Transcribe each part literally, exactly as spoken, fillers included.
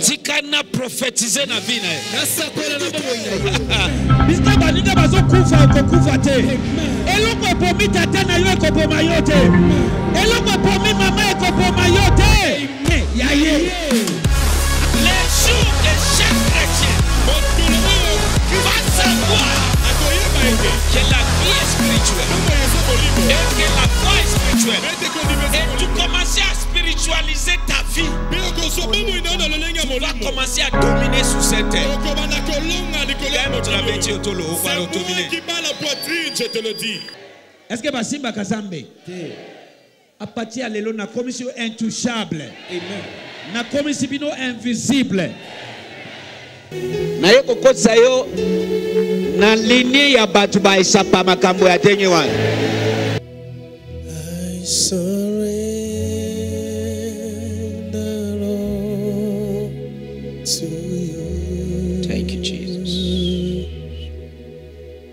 tikana prophétiser na vie na. Les jours de chaque chrétien va savoir que la vie est spirituelle et que la foi est spirituelle. Et tu commences à spiritualiser ta vie. Tu vas commencer à dominer sur cette terre. C'est qui parle en poitrine, je te le dis. Est-ce que Basimba Kazambe à partir de la commission intouchable? Amen. Na komisibino invisible. Na yoko kotsa yo na linie ya batu ba isapa makambo ya tenye wana. I surrender all to you. Thank you, Jesus.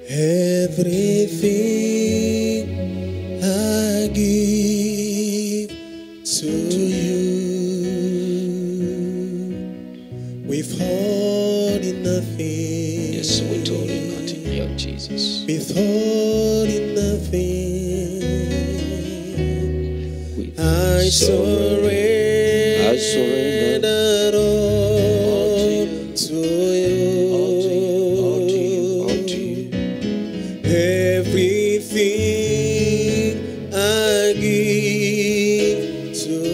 Everything I give to you. Withholding nothing. Yes, withholding nothing, Lord Jesus. Withholding nothing. With I surrender. I surrender all to you. All to you. All to you. All to you. Everything I give to you.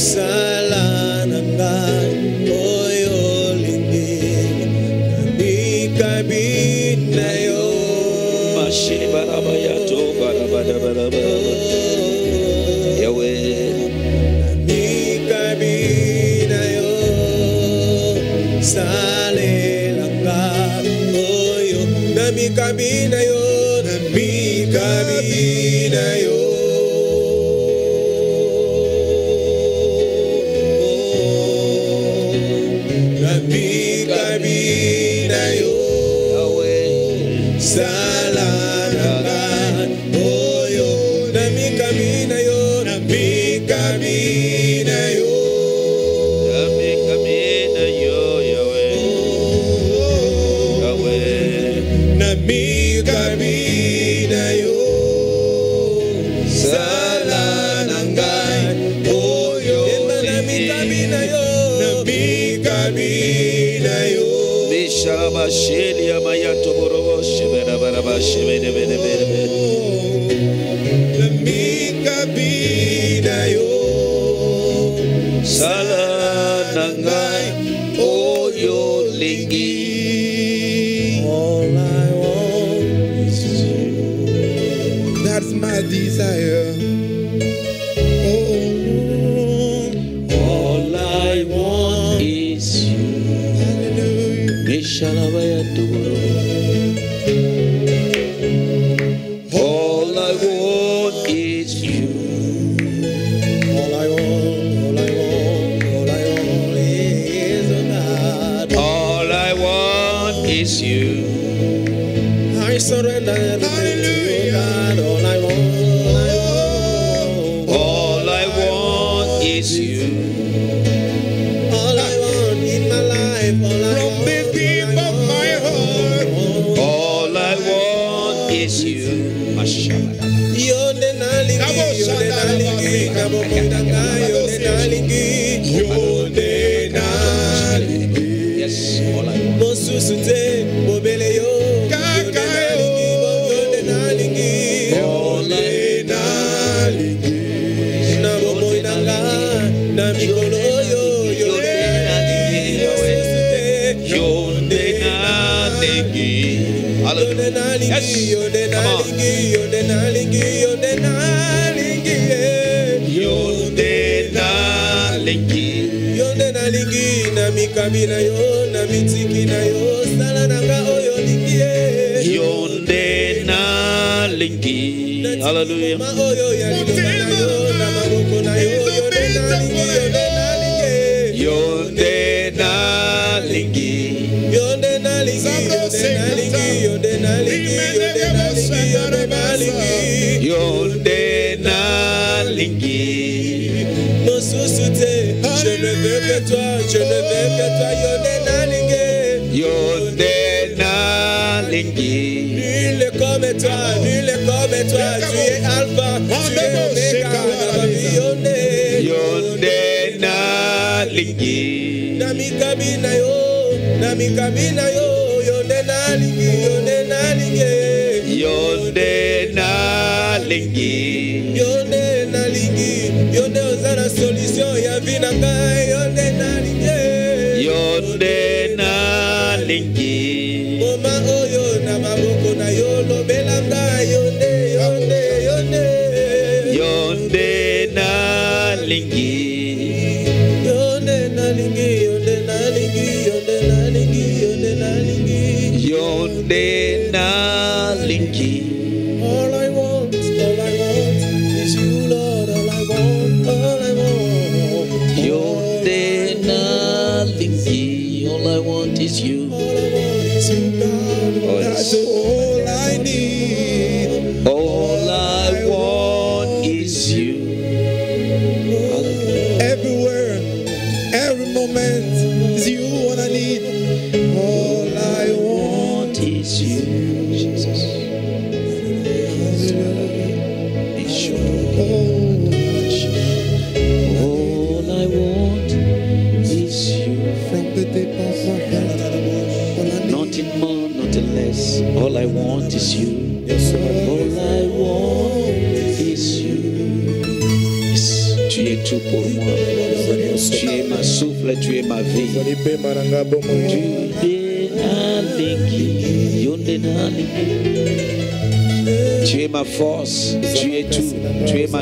Salana, oh. kabina yon, mi kabina yon.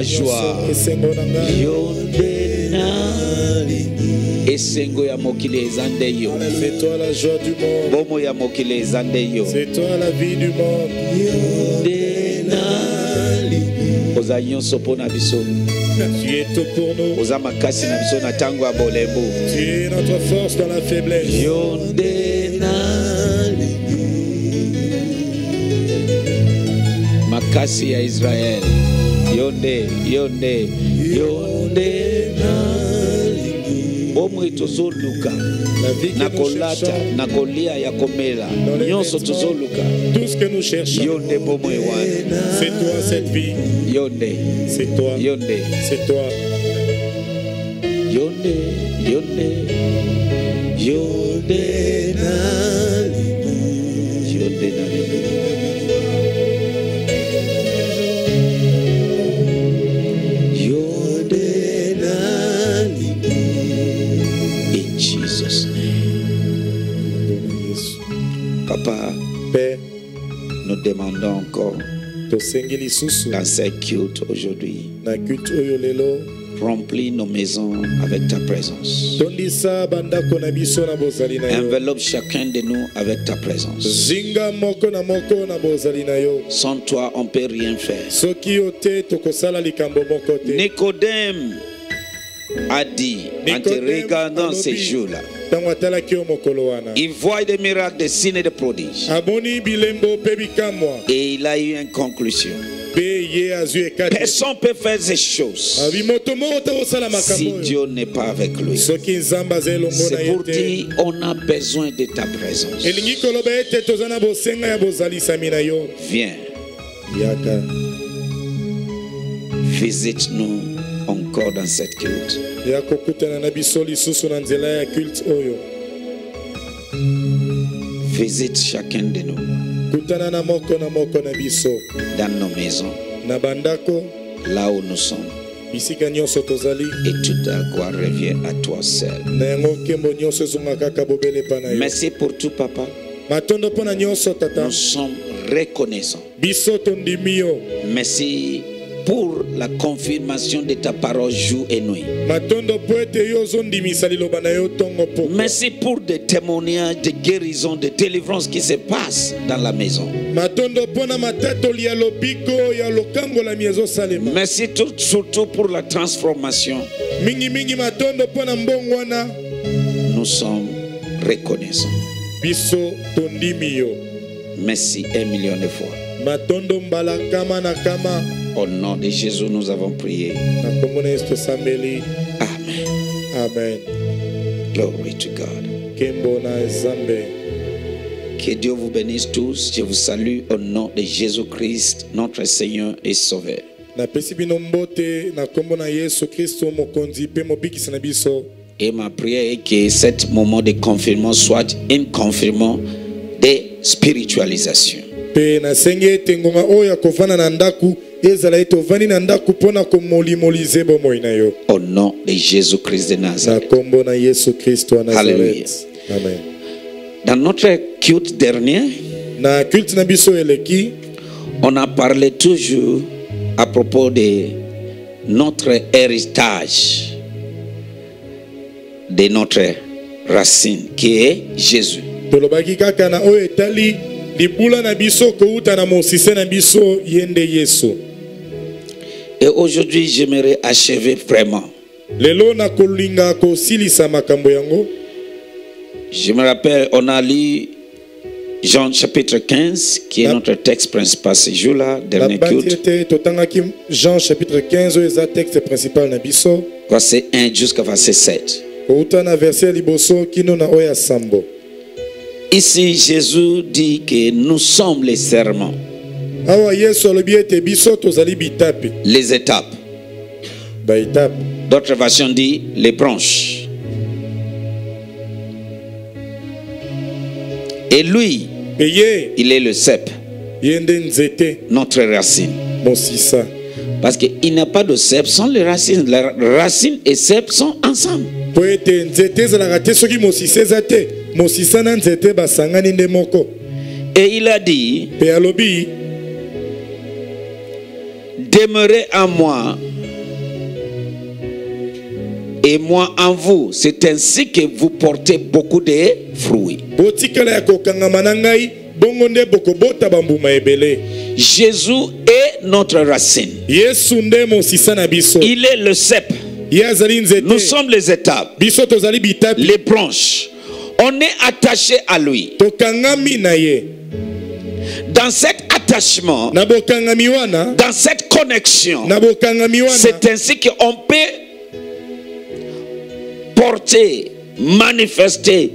Joie. Esengo ya mokili ezande yo. C'est toi la joie du monde. Bomo ya mokili ezande yo. C'est toi la vie du monde. Denali. Ozayon sopo na biso. Tu es tout pour nous. Ozamakasi na biso na tango ya bolembo. Tu es notre force dans la faiblesse. Yo denali. Makasi ya Israël. Yonde, yonde, yonde nali. Bomwe tozoluka. Nakolata, nakolia ya komela. Nyonso tozoluka. Tout ce que nous cherchons. Yonde bomwe wana. C'est toi cette vie. Yonde, c'est toi. Yonde, c'est toi. Yonde, yonde, yonde nali. Yonde nali. Papa, Père, nous demandons encore dans ce culte aujourd'hui, remplis nos maisons avec ta présence. Enveloppe chacun de nous avec ta présence. Sans toi, on ne peut rien faire. Nicodème a dit, en te regardant ces jours-là, il voit des miracles, des signes et des prodiges. Et il a eu une conclusion. Personne ne peut faire ces choses si Dieu n'est pas avec lui. C'est pour dire qu'on a besoin de ta présence. Viens. Visite-nous encore dans cette culte. Visite chacun de nous dans nos maisons, là où nous sommes, et toute la gloire revient à toi seul. Merci pour tout, Papa. Nous sommes reconnaissants. Merci pour la confirmation de ta parole jour et nuit. Merci pour des témoignages de guérison, de délivrance qui se passent dans la maison. Merci tout, surtout pour la transformation. Nous sommes reconnaissants. Merci un million de fois. Au nom de Jésus, nous avons prié. Amen. Amen. Glory to God. Que Dieu vous bénisse tous. Je vous salue au nom de Jésus-Christ, notre Seigneur et Sauveur. Et ma prière est que ce moment de confinement soit un confinement de spiritualisation. Au nom de Jésus-Christ de Nazareth. Alléluia. Amen. Dans notre culte dernier, on a parlé toujours à propos de notre héritage, de notre racine qui est Jésus. Et aujourd'hui, j'aimerais achever vraiment. Je me rappelle, on a lu Jean chapitre quinze, qui est notre texte principal ce jour-là, dernier culte. Jean chapitre quinze, texte principal Nabiso. Verset un jusqu'à verset sept. Ici, Jésus dit que nous sommes les serments, les étapes. D'autres versions disent les branches. Et lui, il est le cep, notre racine. Parce qu'il n'y a pas de cep sans les racines. Les racines et cep sont ensemble. Et il a dit, demeurez en moi, et moi en vous. C'est ainsi que vous portez beaucoup de fruits. Jésus est notre racine. Il est le cep. Nous sommes les étapes, les branches. On est attaché à lui. Dans cet attachement, dans cette connexion, c'est ainsi qu'on peut porter, manifester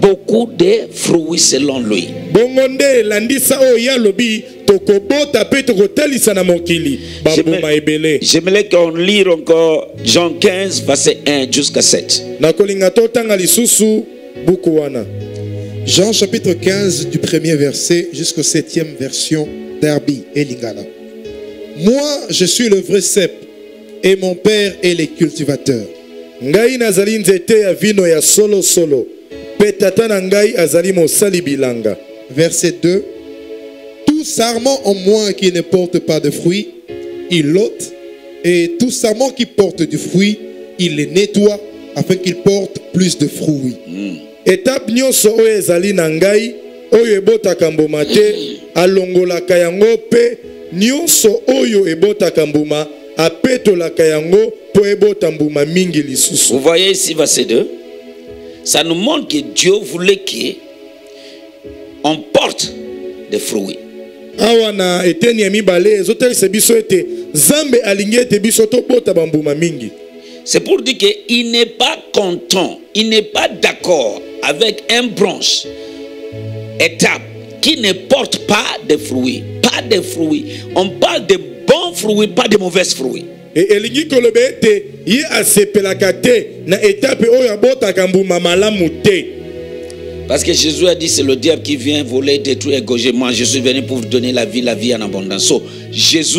beaucoup de fruits selon lui. J'aimerais qu'on lise encore Jean quinze, verset un jusqu'à sept. Jean chapitre quinze du premier verset jusqu'au septième version d'Arbi et Lingala. Moi, je suis le vrai cep et mon père est le cultivateur. Ngai nazali nzete ya vino ya solo solo. Petata na ngai azali mosali bilanga. Verset deux. Tout sarment en moi qui ne porte pas de fruits, il l'ôte, et tout sarment qui porte du fruit, il le nettoie afin qu'il porte plus de fruits. Mm. Étape nyonso oyo ezali na ngai oyo ebotaka mbuma te alongolaka yango pe nyonso oyo ebotaka mbuma apetolaka yango po ebota mbuma mingi lisusu. Vous voyez ici verset deux, ça nous montre que Dieu voulait qu'on porte des fruits. Awana eteni ya mibale ezotelisa biso ete Nzambe alingi ete biso tobota bambuma mingi. C'est pour dire qu'il n'est pas content, il n'est pas d'accord avec un branche, étape, qui ne porte pas de fruits. Pas de fruits. On parle de bons fruits, pas de mauvais fruits. Parce que Jésus a dit, c'est le diable qui vient voler, détruire, égorger. Moi, je suis venu pour vous donner la vie, la vie en abondance. So, Jésus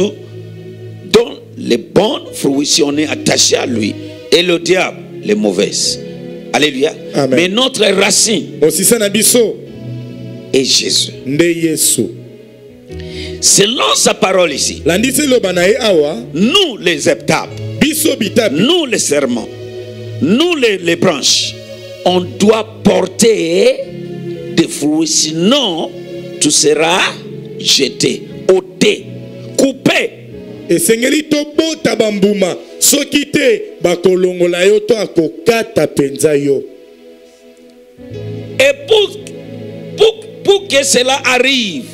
donne les bons fruits si on est attaché à lui, et le diable les mauvaises. Alléluia. Amen. Mais notre racine est Jésus. Selon sa parole ici, nous les étapes, nous les serments, nous les, les branches, on doit porter des fruits, sinon tu seras jeté, ôté, coupé. Et Seigneur, tobo tabambuma, sokite bakolongola yo to akokata penza yo. Et pour, pour, pour que cela arrive,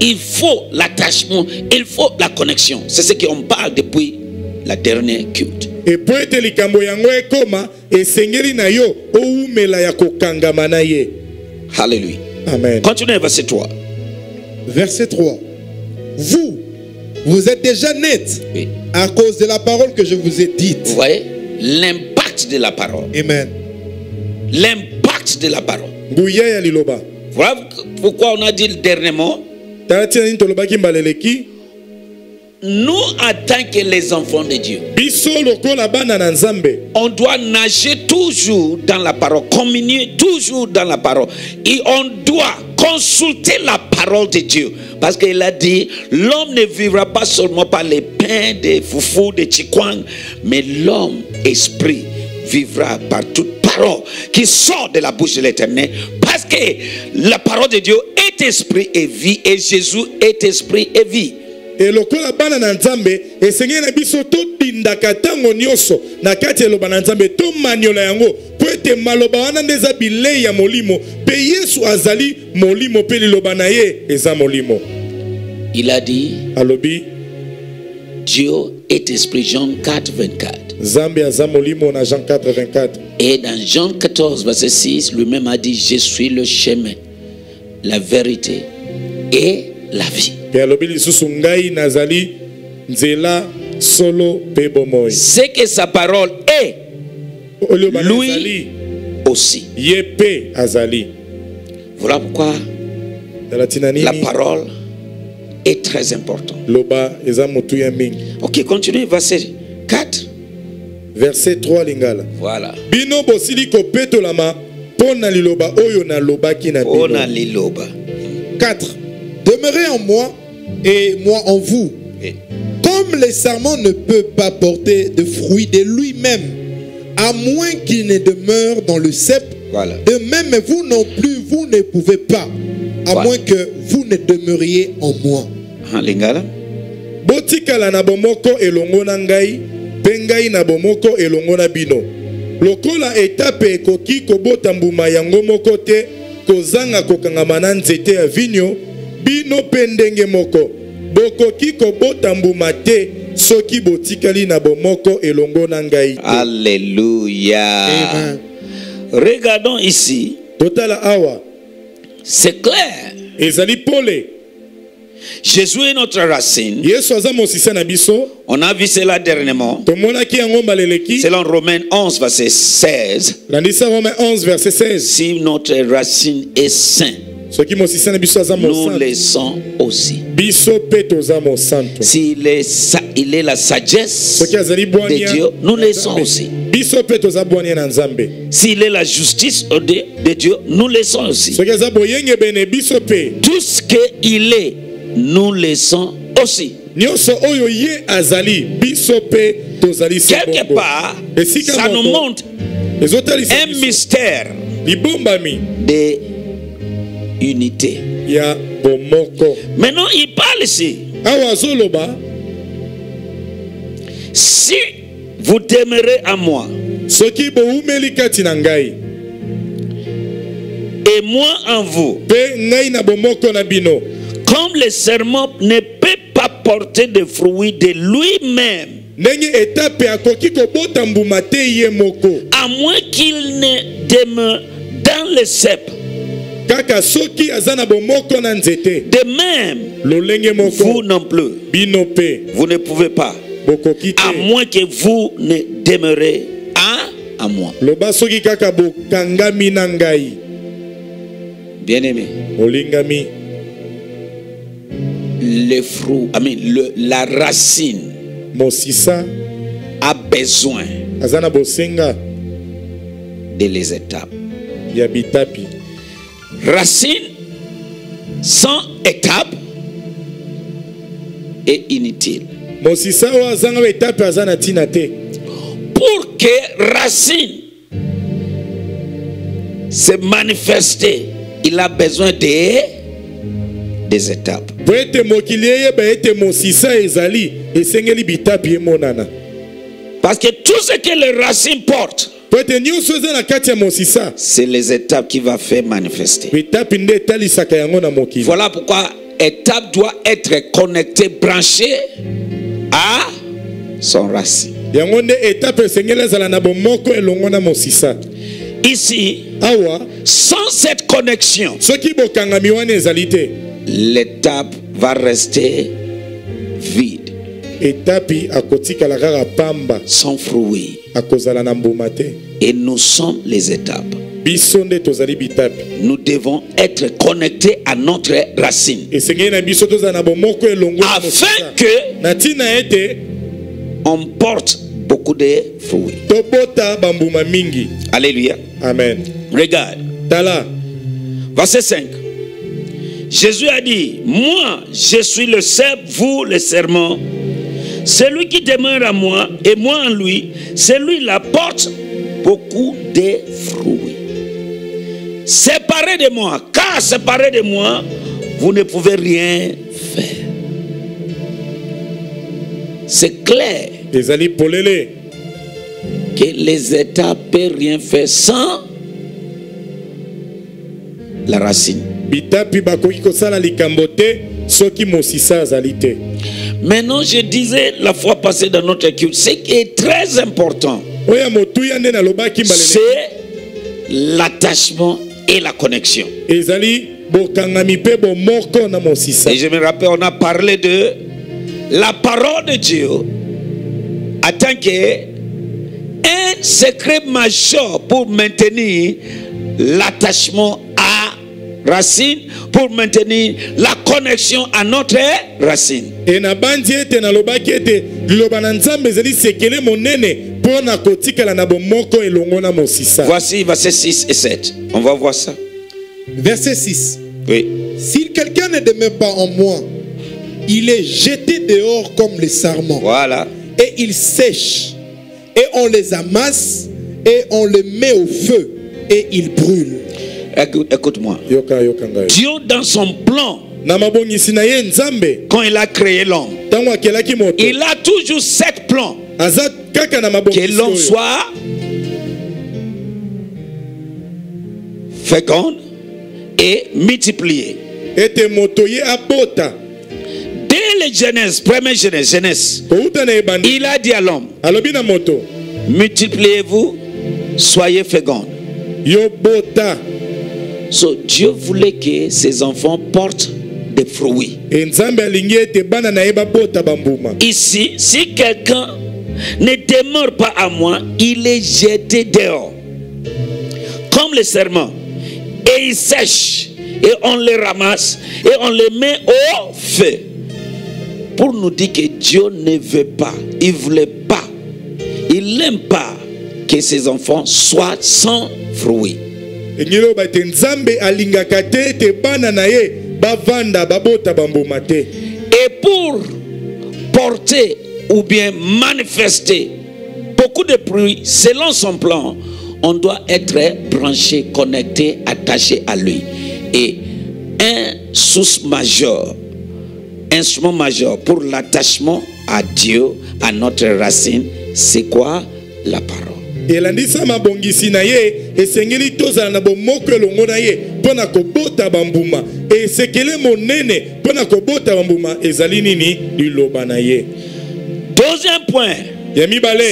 il faut l'attachement, il faut la connexion. C'est ce qu'on parle depuis la dernière culte. Et pour être likambo yango ekoma, et Seigneur na yo oumela ya kokangama na ye. Hallelujah. Amen. Continuez verset trois. Verset trois. Vous Vous êtes déjà net oui. à cause de la parole que je vous ai dite. Vous voyez l'impact de la parole. Amen. L'impact de la parole. Voilà pourquoi on a dit le dernier mot. Nous, en tant que les enfants de Dieu, on doit nager toujours dans la parole, communier toujours dans la parole. Et on doit consulter la parole de Dieu. Parce qu'il a dit, l'homme ne vivra pas seulement par les pains des foufous, des chikwang, mais l'homme, esprit, vivra par toute parole qui sort de la bouche de l'Éternel. Parce que la parole de Dieu est esprit et vie, et Jésus est esprit et vie. Et le il a dit alobi Dieu est esprit. Jean quatre vingt-quatre. Et dans Jean quatorze verset six, lui-même a dit, je suis le chemin, la vérité et la vie. C'est que sa parole est lui aussi. Voilà pourquoi la parole est très importante. Ok, continuez verset quatre. Verset trois lingala. Voilà. Bino bosili kopetolama pona liloba oyo na lobaki na bino. Pona liloba. quatre. Demeurez en moi et moi en vous. Comme le sarment ne peut pas porter de fruits de lui-même à moins qu'il ne demeure dans le cep. Voilà. De même, vous non plus, vous ne pouvez pas, à voilà. moins que vous ne demeuriez en moi. Lingala. Botikala na bomoko elongo na ngai, bengai na bomoko elongo na bino. Lokola etape ekoki kobota mbuma yango moko te, kozanga kokangama na nzete ya vinyo, bino pe ndenge moko. Bokoki kobota mbuma te, soki botikali na bomoko elongo na ngai te. Alléluia. Amen. Regardons ici. C'est clair. Jésus est notre racine. On a vu cela dernièrement. Selon Romains onze verset seize. Si notre racine est sainte, nous les sommes aussi. S'il est, il est la sagesse de Dieu, nous les sommes aussi. S'il est la justice de Dieu, nous les sommes aussi. Tout ce qu'il est, nous les sommes aussi. Quelque part, ça nous montre un mystère de unité. Maintenant, il parle ici. Si vous demeurez à moi, et moi en vous, comme le serment ne peut pas porter de fruits de lui-même, à moins qu'il ne demeure dans le cep. De même, vous non plus, vous ne pouvez pas, à moins que vous ne demeurez à, à moi. Bien aimé, le fruit, I mean, le, la racine a besoin de les étapes. Racine sans étape est inutile. Pour que racine se manifeste, il a besoin de, des étapes. Parce que tout ce que les racines portent, c'est les étapes qui va faire manifester. Voilà pourquoi étape doit être connectée, branchée à son racine. Ici, sans cette connexion, l'étape va rester vide. Sans fruit. Et nous sommes les étapes. Nous devons être connectés à notre racine, afin que on porte beaucoup de fruits. Alléluia. Amen. Regarde. Verset cinq. Jésus a dit, moi je suis le cep, vous le serment. Celui qui demeure à moi et moi en lui, celui apporte beaucoup de fruits. Séparé de moi, car séparé de moi, vous ne pouvez rien faire. C'est clair que les états ne peuvent rien faire sans la racine. Maintenant, je disais la fois passée dans notre culte, ce qui est très important, c'est l'attachement et la connexion. Et je me rappelle, on a parlé de la parole de Dieu en tant qu'un secret majeur pour maintenir l'attachement à racine, pour maintenir la connexion à notre racine. Voici versets six et sept. On va voir ça. Verset six. Oui. Si quelqu'un ne demeure pas en moi, il est jeté dehors comme le sarment. Voilà. Et il sèche. Et on les amasse et on le met au feu et il brûle. Écoute-moi. Dieu dans son plan, quand il a créé l'homme, il a toujours sept plans. Que l'homme soit féconde et multiplié. Dès la Genèse, première Genèse, Genèse, il a dit à l'homme, multipliez-vous, soyez féconde. So, Dieu voulait que ses enfants portent des fruits. Ici, si quelqu'un ne demeure pas à moi, il est jeté dehors. Comme le serment. Et il sèche. Et on le ramasse. Et on le met au feu. Pour nous dire que Dieu ne veut pas. Il ne voulait pas. Il n'aime pas que ses enfants soient sans fruits. Et pour porter ou bien manifester beaucoup de fruits selon son plan, on doit être branché, connecté, attaché à lui. Et un source majeur, un instrument majeur pour l'attachement à Dieu, à notre racine, c'est quoi? La parole. Deuxième point,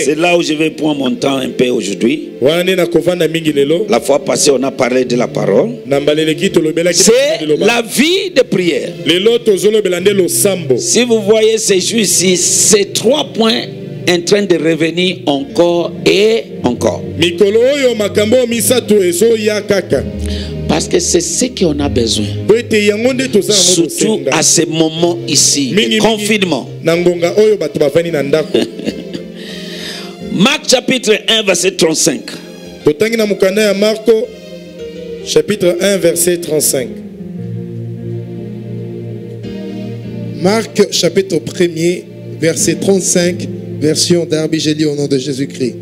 c'est là où je vais prendre mon temps un peu aujourd'hui. La fois passée, on a parlé de la parole. C'est la vie de prière. Si vous voyez ces jours ici, ces trois points en train de revenir encore et encore. Parce que c'est ce qu'on a besoin. Surtout à ce moment ici, le confinement. Marc chapitre un verset trente-cinq. Marc chapitre un verset trente-cinq. Marc chapitre un verset trente-cinq. Version Darby, j'ai dit au nom de Jésus-Christ.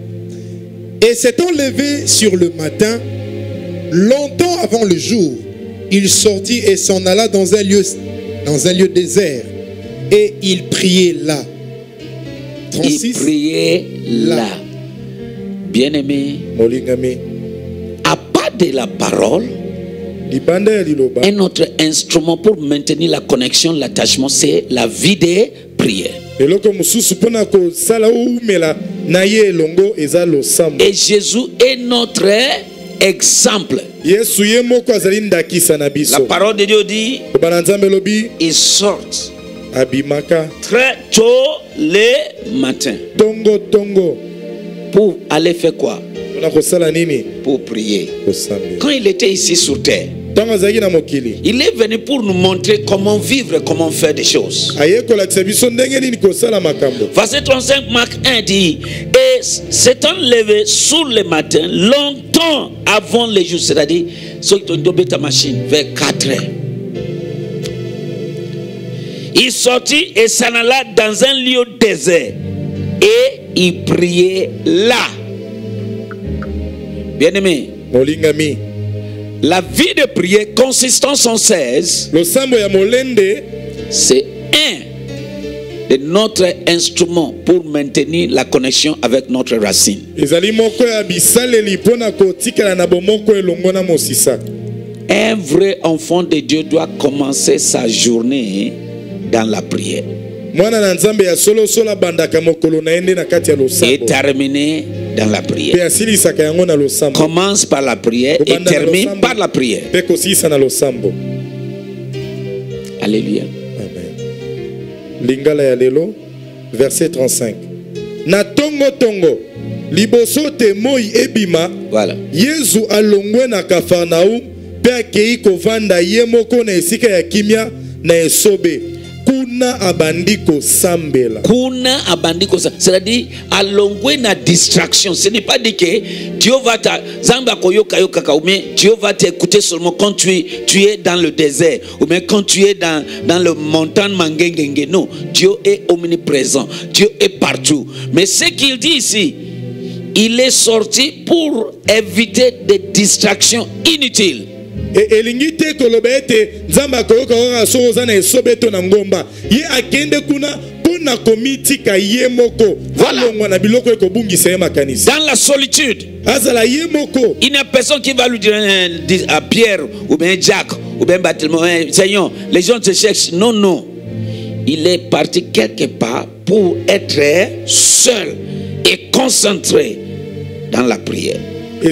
Et s'étant levé sur le matin, longtemps avant le jour, il sortit et s'en alla dans un lieu, dans un lieu désert. Et il priait là. trente-six. Il priait là. Bien-aimé, à part de la parole, un autre instrument pour maintenir la connexion, l'attachement, c'est la vie des prières. Et Jésus est notre exemple. La parole de Dieu dit, ils sortent très tôt le matin. Pour aller faire quoi? Pour prier. Quand il était ici sur terre, il est venu pour nous montrer comment vivre, comment faire des choses. Verset trente-cinq, Marc un dit, et s'étant levé sur le matin, longtemps avant le jour, c'est-à-dire, vers quatre heures. Il sortit et s'en alla dans un lieu désert. Et il priait là. Bien-aimé. La vie de prière consistant en seize, c'est un de notre instrument pour maintenir la connexion avec notre racine. Un vrai enfant de Dieu doit commencer sa journée dans la prière et terminer dans la prière. Commence par la prière et termine par la prière. Alléluia. Lingala ya lelo verset trente-cinq. Na tongo tongo liboso te moi ebima. Voilà. Yezu alongwe na Kafarnaum pe akei kovanda ye moko na esika ya kimia na esobe. Kuna abandiko sambela. Kuna abandiko sambela. C'est-à-dire, à longue na distraction. Ce n'est pas dit que Dieu va ta zamba koyoka yokaka, ou bien Dieu va t'écouter seulement quand tu es, tu es dans le désert, ou bien quand tu es dans, dans le montagne mangengenge. Non, Dieu est omniprésent. Dieu est partout. Mais ce qu'il dit ici, il est sorti pour éviter des distractions inutiles. Voilà. Dans la solitude, il n'y a personne qui va lui dire à Pierre ou bien Jacques ou bien Barthélemy, Seigneur, les gens te cherchent. Non, non. Il est parti quelque part pour être seul et concentré dans la prière. Vous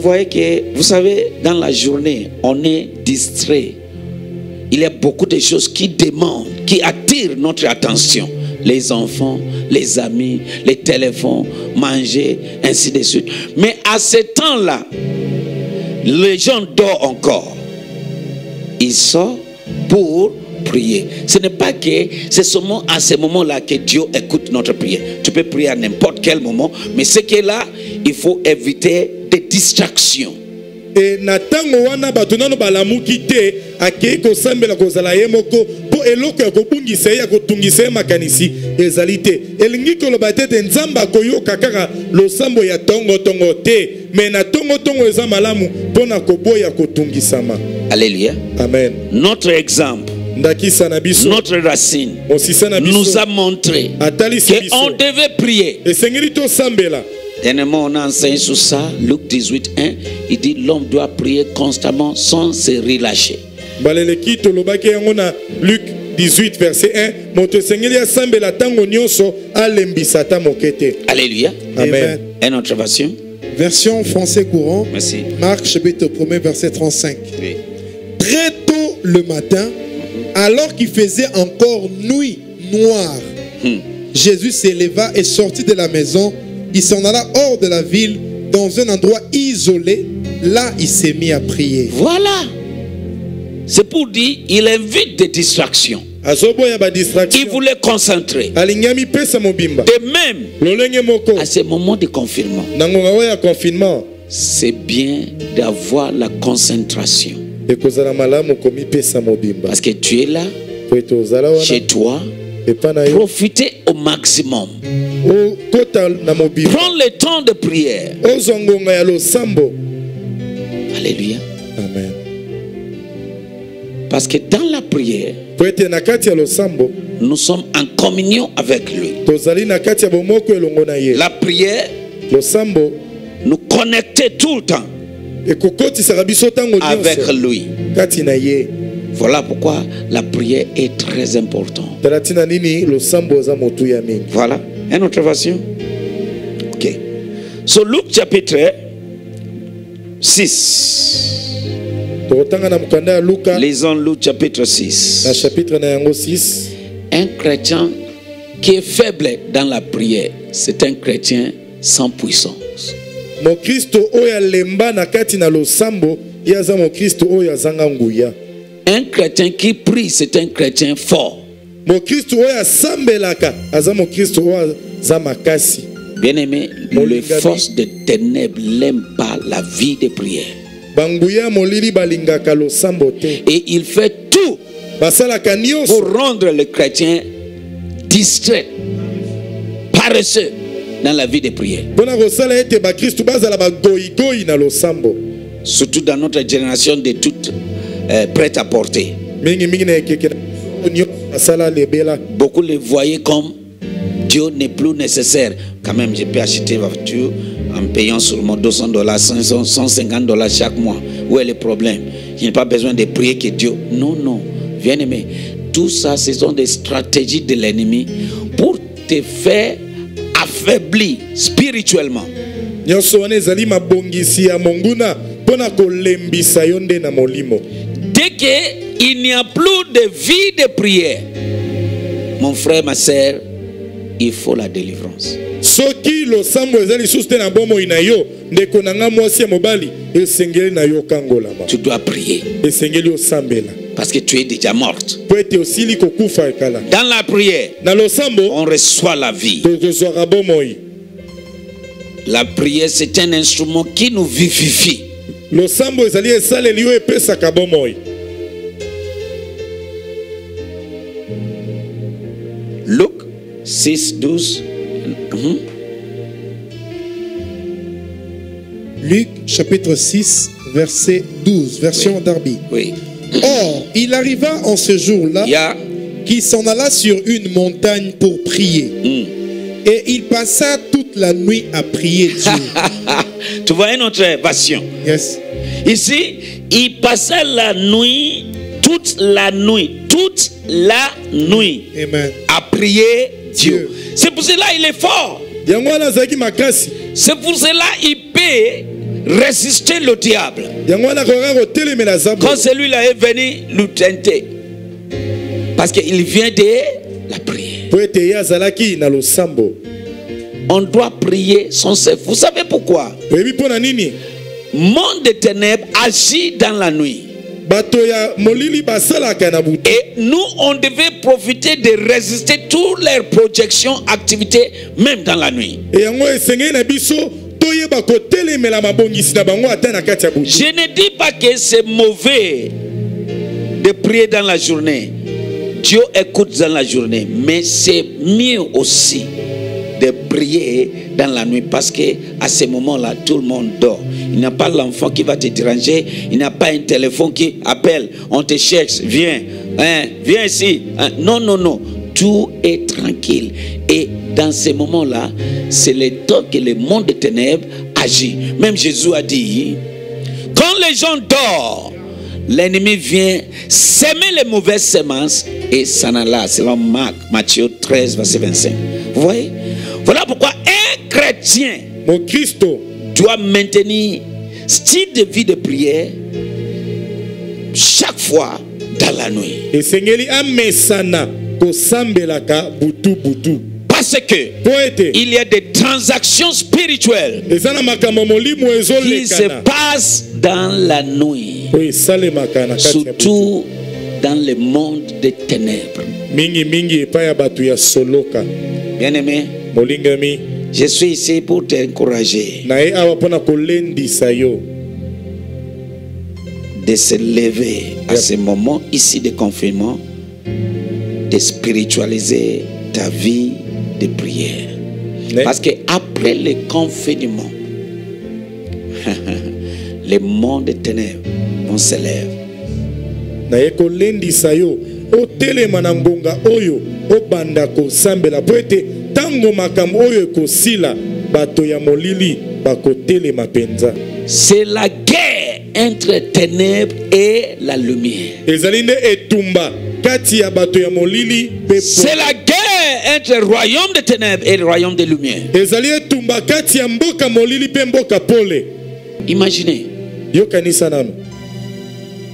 voyez que, vous savez, dans la journée, on est distrait. Il y a beaucoup de choses qui demandent, qui attirent notre attention. Les enfants, les amis, les téléphones, manger, ainsi de suite. Mais à ce temps-là, les gens dorment encore. Ils sortent pour prier. Ce n'est pas que c'est seulement à ce moment-là que Dieu écoute notre prière. Tu peux prier à n'importe quel moment, mais ce qui est là, il faut éviter des distractions. Et alléluia. Amen. Notre exemple, notre racine nous a montré qu'on devait prier. Dernièrement, on a enseigné sur ça, Luc dix-huit, un. Il dit l'homme doit prier constamment sans se relâcher. Luc dix-huit, verset un. Alléluia. Amen. Une autre version. Version français courant. Merci. Marc chapitre premier, verset trente-cinq. Oui. Très tôt le matin, alors qu'il faisait encore nuit noire, hum. Jésus s'éleva et sortit de la maison. Il s'en alla hors de la ville, dans un endroit isolé. Là, il s'est mis à prier. Voilà. C'est pour dire, il invite des distractions. Il voulait concentrer. De même, à ce moment de confinement, c'est bien d'avoir la concentration. Parce que tu es là, chez toi, profitez au maximum. Prends le temps de prière. Alléluia. Amen. Parce que dans la prière, nous sommes en communion avec lui. La prière nous connecte tout le temps avec lui. Voilà pourquoi la prière est très importante. Voilà. Une autre version. Ok. So, Luc chapitre six. Lisons Luc chapitre six. Un chrétien qui est faible dans la prière, c'est un chrétien sans puissance. Un chrétien qui prie, c'est un chrétien fort. Bien-aimé, les forces de ténèbres n'aiment pas la vie de prière. Et il fait tout pour rendre le chrétien distrait, paresseux dans la vie de prière. Surtout dans notre génération de toutes euh, prêtes à porter. Beaucoup les voyaient comme Dieu n'est plus nécessaire. Quand même, j'ai pu acheter ma voiture en payant seulement deux cents dollars, cent cinquante dollars chaque mois. Où est le problème? Je n'ai pas besoin de prier que Dieu. Non, non. Bien aimé, tout ça, ce sont des stratégies de l'ennemi pour te faire affaiblir spirituellement. Dès que il n'y a plus de vie de prière, mon frère, ma soeur, il faut la délivrance. Tu dois prier. Parce que tu es déjà morte. Dans la prière, on reçoit la vie. La prière, c'est un instrument qui nous vivifie. Luke six, douze. Uh-huh. Luc chapitre six, verset douze, version oui. Darby. Oui. Or, il arriva en ce jour-là yeah. qu'il s'en alla sur une montagne pour prier. Mm. Et il passa toute la nuit à prier Dieu. Tu vois une autre version. Yes. Ici, il passa la nuit, toute la nuit, toute la nuit Amen. à prier Dieu. Dieu. C'est pour cela qu'il est fort. C'est pour cela qu'il peut résister le diable. Quand celui-là est venu nous tenter. Parce qu'il vient de la prière. On doit prier sans cesse. Vous savez pourquoi? Le monde des ténèbres agit dans la nuit. Et nous, on devait profiter de résister toutes leurs projections, activités, même dans la nuit. Je ne dis pas que c'est mauvais de prier dans la journée. Dieu écoute dans la journée. Mais c'est mieux aussi de prier dans la nuit, parce que à ce moment-là, tout le monde dort. Il n'y a pas l'enfant qui va te déranger. Il n'y a pas un téléphone qui appelle. On te cherche. Viens. Hein, viens ici. Hein. Non, non, non. Tout est tranquille. Et dans ces moments-là, c'est le temps que le monde des ténèbres agit. Même Jésus a dit, quand les gens dorment, l'ennemi vient semer les mauvaises semences et s'en alla. C'est dans Marc, Matthieu treize, verset vingt-cinq. Vous voyez? Voilà pourquoi un chrétien, mon Christo, doit maintenir style de vie de prière chaque fois dans la nuit. Parce que il y a des transactions spirituelles qui se passent dans la nuit, surtout dans le monde des ténèbres. Bien aimé, je suis ici pour t'encourager de se lever à ce moment ici de confinement, de spiritualiser ta vie de prière. Parce que après le confinement, le monde des ténèbres, on se lève. C'est la guerre entre ténèbres et la lumière. C'est la guerre entre le royaume des ténèbres et le royaume des lumières. Imaginez.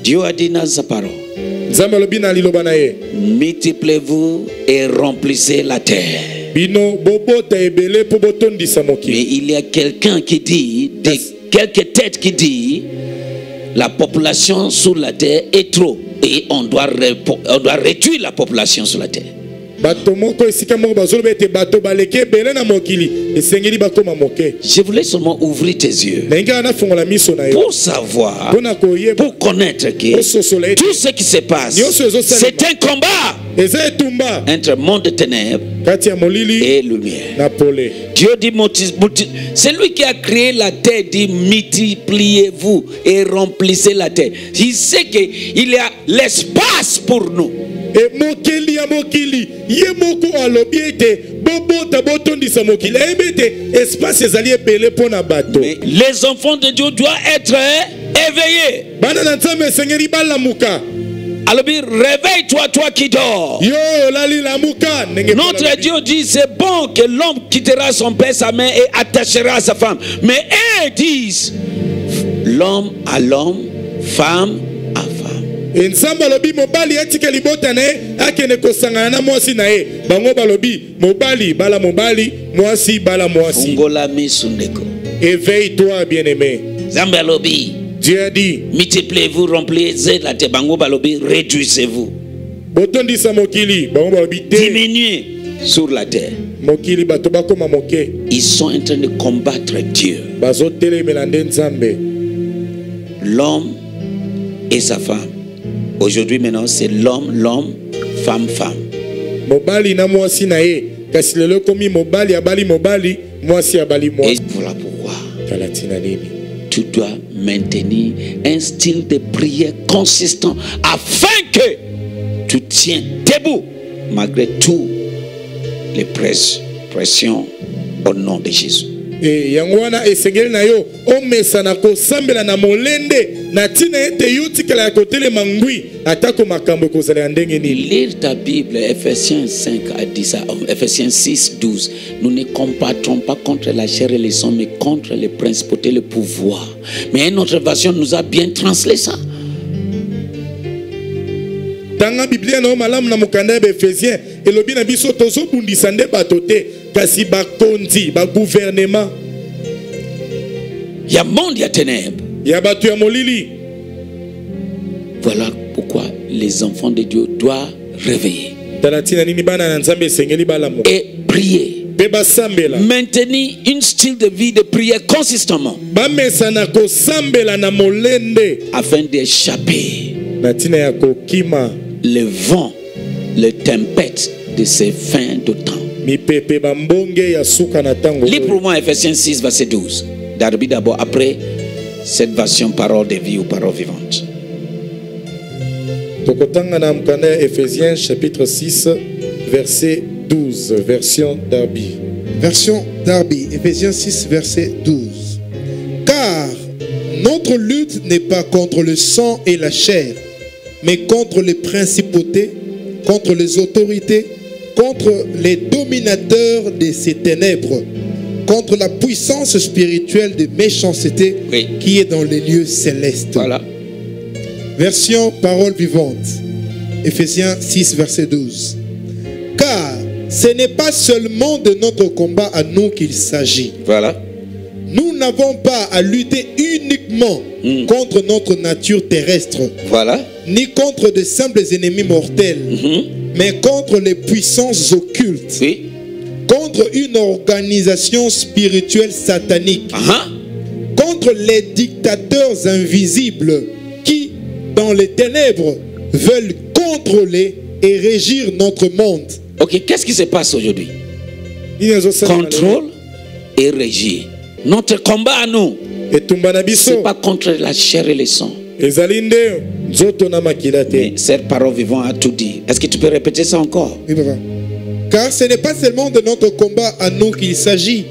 Dieu a dit dans sa parole, multipliez-vous et remplissez la terre. Mais il y a quelqu'un qui dit, des, quelques têtes qui dit, la population sur la terre est trop et on doit, on doit réduire la population sur la terre. Je voulais seulement ouvrir tes yeux pour savoir, pour connaître que tout ce qui se passe, c'est un combat entre monde de ténèbres et lumière. Dieu dit, celui qui a créé la terre dit, multipliez-vous et remplissez la terre. Il sait qu'il y a l'espace pour nous. Mais les enfants de Dieu doivent être éveillés. Alors réveille-toi, toi qui dors. Notre Dieu dit, c'est bon que l'homme quittera son père, sa mère et attachera sa femme. Mais eux disent, l'homme à l'homme, femme à femme. Éveille-toi, bien-aimé. Zambalobi. Dieu a dit, multipliez-vous, remplissez la terre. Bango balobi, réduisez-vous. Diminuez sur la terre. Ils sont en train de combattre Dieu. L'homme et sa femme. Aujourd'hui, maintenant, c'est l'homme, l'homme, femme, femme. Mobali na mwasi na ye. Kasi lelo komi mobali abali mobali, mwasi abali mwasi. Et voilà pourquoi tu dois maintenir un style de prière consistant afin que tu tiennes debout malgré tout les pressions au nom de Jésus. Et yangwana esengeli na yo omesana ko sambela na molende na tina ete yutika la kotele mangui atako makambo kozala ndenge ni. Lire ta Bible, Ephésiens cinq à dix, Ephésiens six douze. Nous ne combattrons pas contre la chair et les hommes, mais contre les principautés, le pouvoir. Mais une autre version nous a bien translé ça. Tanga Biblia na malam na mukanda ba Ephésiens elobi na biso tozo bundisa nde batote. Kasi bakondi, ba gouvernement. Ya monde ya ténèbres. Ya batu ya molili. Voilà pourquoi les enfants de Dieu doivent réveiller. Et prier. Maintenir une style de vie de prière consistamment. Afin d'échapper le vent, les tempêtes de ces fins de temps. Lis pour moi Ephésiens six, verset douze. Darby d'abord, après cette version parole de vie ou parole vivante. Ephésiens chapitre six, verset douze. Version Darby. Version Darby, Ephésiens six, verset douze. Car notre lutte n'est pas contre le sang et la chair, mais contre les principautés, contre les autorités, contre les dominateurs de ces ténèbres, contre la puissance spirituelle de méchanceté oui. qui est dans les lieux célestes. Voilà. Version parole vivante, Ephésiens six, verset douze. Car ce n'est pas seulement de notre combat à nous qu'il s'agit. Voilà. Nous n'avons pas à lutter uniquement mmh. contre notre nature terrestre. Voilà. Ni contre de simples ennemis mortels. Mmh. Mais contre les puissances occultes, oui. contre une organisation spirituelle satanique, uh-huh. contre les dictateurs invisibles qui, dans les ténèbres, veulent contrôler et régir notre monde. Ok, qu'est-ce qui se passe aujourd'hui? Contrôle et régir. Notre combat à nous, ce n'est pas contre la chair et le sang. Mais cette parole vivante a tout dit. Est-ce que tu peux répéter ça encore? Oui, papa. Car ce n'est pas seulement de notre combat à nous qu'il s'agit.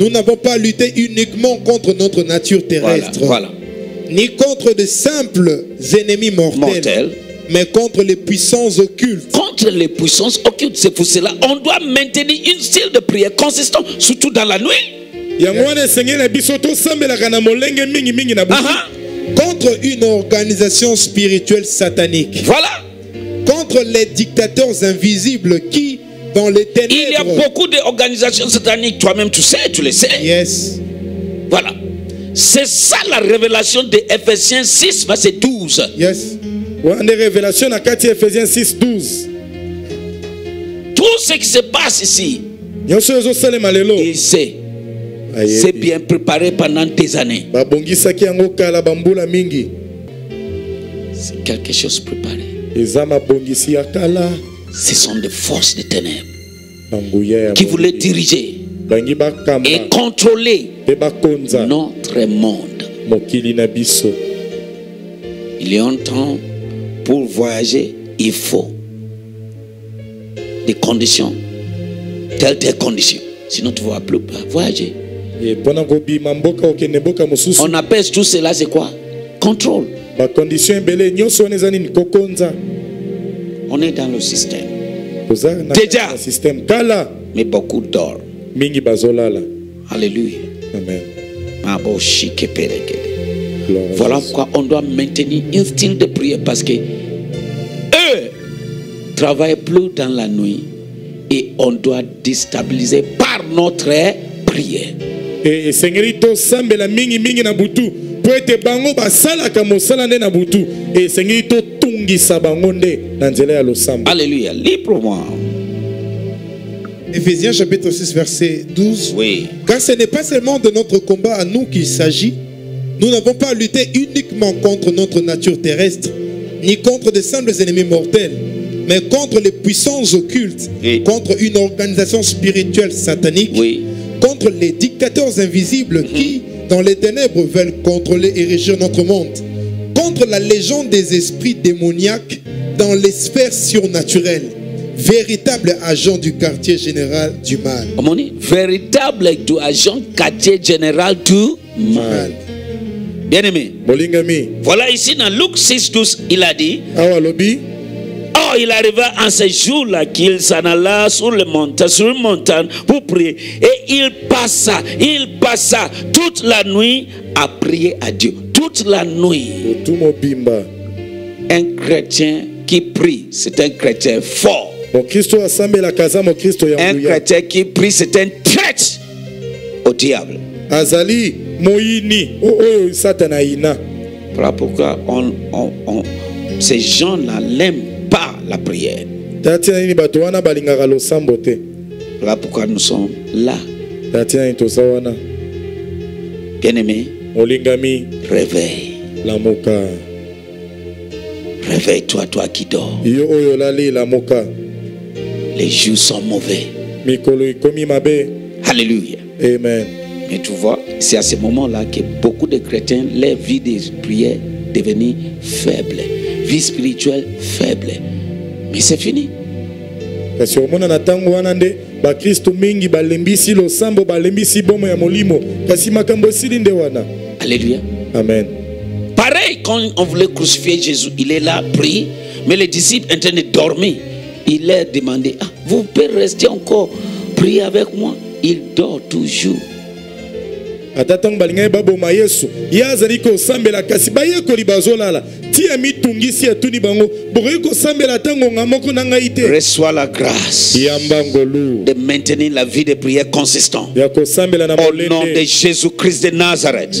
Nous n'avons pas lutté uniquement contre notre nature terrestre, voilà, voilà. ni contre de simples ennemis mortels, Mortel. mais contre les puissances occultes. Contre les puissances occultes, c'est pour cela on doit maintenir une style de prière consistant, surtout dans la nuit. Uh-huh. Contre une organisation spirituelle satanique. Voilà. Contre les dictateurs invisibles qui, dans les ténèbres... Il y a beaucoup d'organisations sataniques, toi-même tu sais, tu le sais. Yes. Voilà. C'est ça la révélation de Ephésiens six, verset douze. Yes. Une révélation à Ephésiens six, douze. Tout ce qui se passe ici, il sait. C'est bien préparé pendant des années. C'est quelque chose préparé. Ce sont des forces de ténèbres qui voulaient diriger et contrôler notre monde. Il est un temps pour voyager, il faut des conditions, telles des conditions. Sinon tu ne vas plus voyager. On appelle tout cela, c'est quoi? Contrôle. On est dans le système. Déjà. Mais beaucoup d'or. Alléluia. Amen. Voilà pourquoi on doit maintenir un style de prière, parce que eux travaillent plus dans la nuit et on doit déstabiliser par notre prière. Et Seigneur, sambe la mingi mingi na butu pour être bango basala kamo sala nde na butu et Seigneur tungi sabango nde na nzela ya losamba. Alléluia, libre moi. Ephésiens chapitre six verset douze. Oui. Car ce n'est pas seulement de notre combat à nous qu'il s'agit. Nous n'avons pas lutté uniquement contre notre nature terrestre ni contre de simples ennemis mortels, mais contre les puissances occultes, oui. contre une organisation spirituelle satanique, oui. contre les dictateurs invisibles mm-hmm. qui, dans les ténèbres, veulent contrôler et régir notre monde, contre la légende des esprits démoniaques dans les sphères surnaturelles, véritable agent du quartier général du mal. Véritable agent quartier général du mal. Bien aimé. Voilà ici dans Luc six, douze, il a dit. Ah, lobby. Or, il arriva en ces jours-là qu'il s'en alla sur le montagne, sur une montagne pour prier. Et il passa, il passa toute la nuit à prier à Dieu. Toute la nuit. Un chrétien qui prie, c'est un chrétien fort. Un chrétien qui prie, c'est un traître au diable. Azali Moïni. Voilà pourquoi on, on, on, ces gens-là n'aiment pas la prière. Voilà pourquoi nous sommes là. Bien-aimé, réveille. Réveille-toi, toi qui dors. Les jours sont mauvais. Alléluia. Amen. Mais tu vois, c'est à ce moment-là que beaucoup de chrétiens, leur vie de prière devenue faible, vie spirituelle faible. Mais c'est fini. Alléluia. Amen. Pareil, quand on voulait crucifier Jésus, il est là, prie, mais les disciples étaient en train de dormir. Il leur demandait, ah, vous pouvez rester encore, prier avec moi. Il dort toujours. Reçois la grâce de maintenir la vie de prière consistante au nom de Jésus-Christ de Nazareth.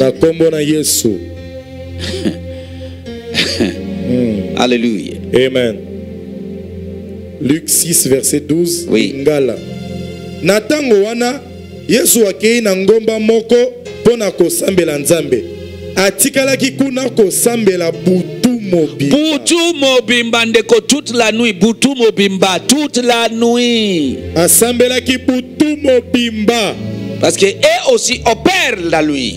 Alléluia. Amen. Luc six verset douze. Oui. Ngala. Natango wana Yesu akei na ngomba moko pona kosambela Nzambe. Atikalaki kuna kosambela butu mobimba. Butu mobimba ndeko toute la nuit, butu mobimba toute la nuit. Asambelaki butu mobimba. Parce que eux aussi opèrent la nuit.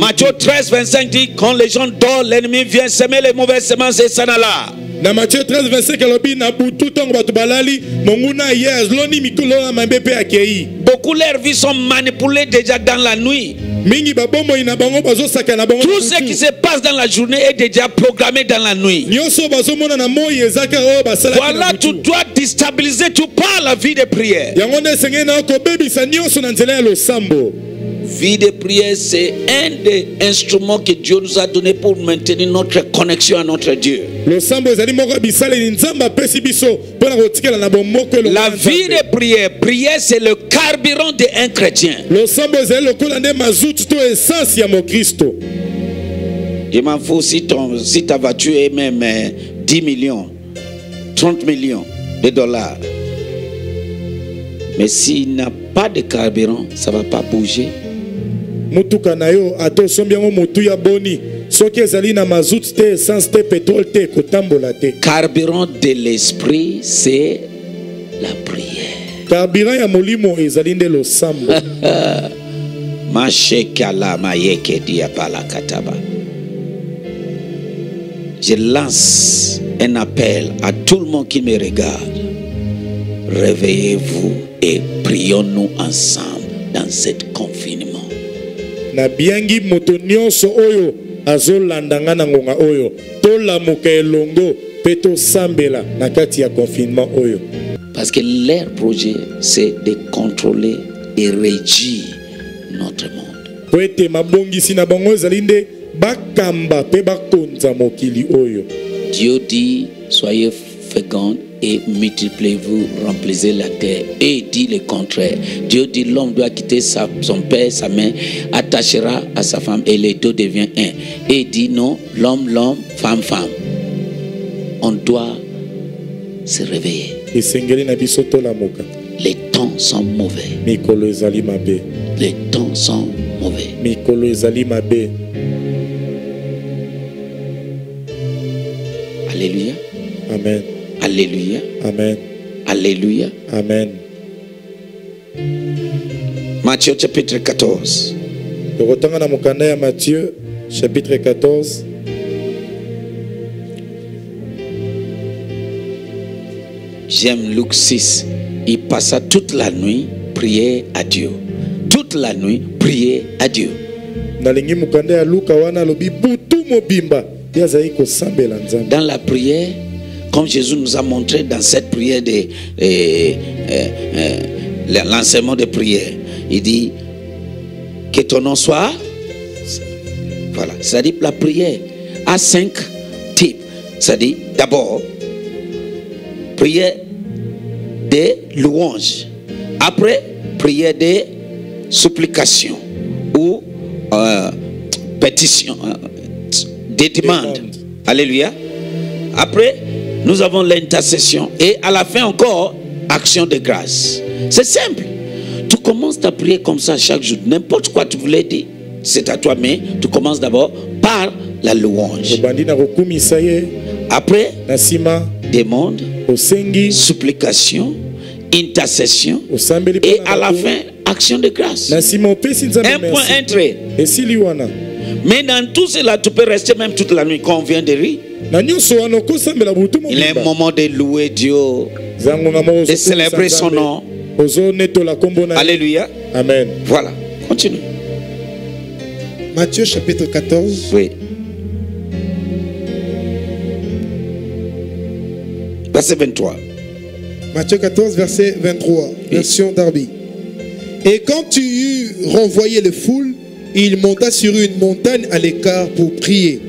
Matthieu treize, vingt-cinq dit, quand les gens dorment, l'ennemi vient semer les mauvaises semences et s'en alla. Dans Matthieu treize, vingt-cinq, beaucoup leur vie sont manipulées déjà dans la nuit. Tout ce qui se passe dans la journée est déjà programmé dans la nuit. Voilà, tu dois déstabiliser tout par la vie de prière. Vie de prière, c'est un des instruments que Dieu nous a donné pour maintenir notre connexion à notre Dieu. La vie de prière, prière c'est le carburant d'un chrétien. Je m'en fous si, ton, si ta voiture est même dix millions, trente millions de dollars. Mais s'il n'a pas de carburant, ça ne va pas bouger. Carburant de l'esprit, c'est la prière. Carburant ya molimo ezalinde lo sambo. Je lance un appel à tout le monde qui me regarde. Réveillez-vous et prions-nous ensemble dans ce confinement. Parce que leur projet, c'est de contrôler et régir notre monde. Dieu dit, soyez féconds et multipliez-vous, remplissez la terre. Et il dit le contraire. Dieu dit l'homme doit quitter sa, son père, sa mère, attachera à sa femme et les deux deviennent un. Et il dit non, l'homme, l'homme, femme, femme. On doit se réveiller. Les temps sont mauvais. Les temps sont mauvais. Alléluia. Amen. Amen. Alléluia. Amen. Alléluia. Amen. Matthieu chapitre quatorze. Matthieu chapitre quatorze. J'aime Luc six. Il passa toute la nuit prier à Dieu. Toute la nuit prier à Dieu. Dans la prière, comme Jésus nous a montré dans cette prière de eh, eh, eh, l'enseignement de prière, il dit que ton nom soit. Voilà, ça dit la prière a cinq types. Ça dit d'abord prière de louange, après prière de supplication ou euh, pétition, des demandes. Alléluia. Après, nous avons l'intercession. Et à la fin encore, action de grâce. C'est simple. Tu commences ta prière comme ça chaque jour. N'importe quoi tu voulais dire, c'est à toi, mais tu commences d'abord par la louange. Après, demande, supplication, intercession. Et à la fin, action de grâce. Un point entré. Et si Liwana. Mais dans tout cela, tu peux rester même toute la nuit quand on vient de rire. Il est un moment de louer Dieu, de célébrer son nom. Alléluia. Amen. Voilà, continue. Matthieu chapitre quatorze. Oui. Verset vingt-trois. Matthieu quatorze, verset vingt-trois. Oui. Version Darby. Et quand tu eus renvoyé les foules, il monta sur une montagne à l'écart pour prier.